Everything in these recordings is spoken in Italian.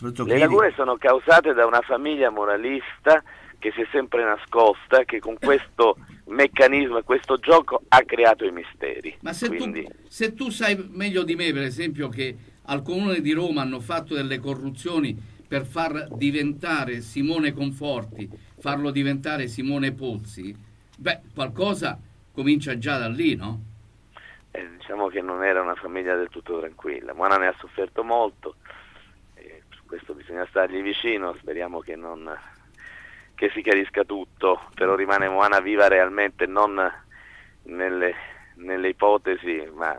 Le lagune sono causate da una famiglia moralista che si è sempre nascosta, che con questo meccanismo e questo gioco ha creato i misteri. Ma se, quindi... se tu sai meglio di me, per esempio, che al Comune di Roma hanno fatto delle corruzioni per far diventare Simone Conforti, farlo diventare Simone Pozzi, beh, qualcosa comincia già da lì, no? Diciamo che non era una famiglia del tutto tranquilla. Moana ne ha sofferto molto. Questo bisogna stargli vicino, speriamo che si chiarisca tutto, però rimane Moana viva realmente, non nelle ipotesi, ma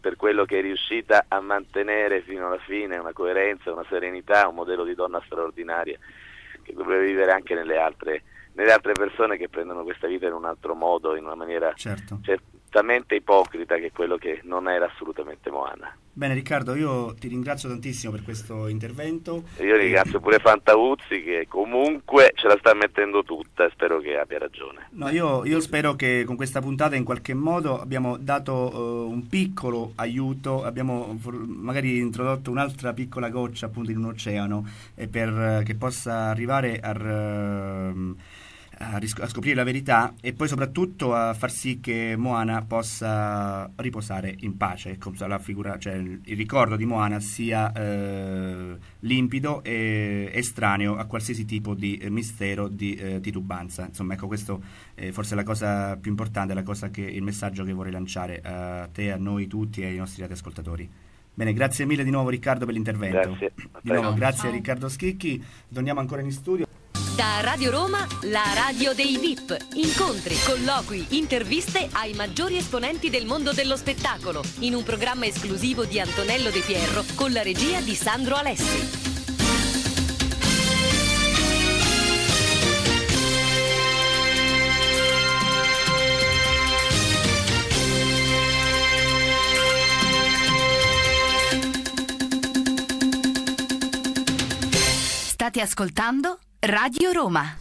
per quello che è riuscita a mantenere fino alla fine, una coerenza, una serenità, un modello di donna straordinaria che dovrebbe vivere anche nelle altre persone che prendono questa vita in un altro modo, in una maniera certamente ipocrita, che è quello che non era assolutamente Moana. Bene Riccardo, io ti ringrazio tantissimo per questo intervento. Io ringrazio pure Fantauzzi, che comunque ce la sta mettendo tutta, spero che abbia ragione. No, io spero che con questa puntata in qualche modo abbiamo dato un piccolo aiuto, abbiamo magari introdotto un'altra piccola goccia appunto in un oceano, per che possa arrivare a scoprire la verità e poi soprattutto a far sì che Moana possa riposare in pace, la figura, cioè il ricordo di Moana sia limpido e estraneo a qualsiasi tipo di mistero, di titubanza. Insomma, ecco, questo è forse la cosa più importante, il messaggio che vorrei lanciare a te, a noi tutti e ai nostri radioascoltatori. Bene, grazie mille di nuovo Riccardo per l'intervento. Grazie. Di nuovo, grazie a Riccardo Schicchi. Torniamo ancora in studio. Da Radio Roma, la radio dei VIP. Incontri, colloqui, interviste ai maggiori esponenti del mondo dello spettacolo, in un programma esclusivo di Antonello De Pierro con la regia di Sandro Alessi. State ascoltando Radio Roma.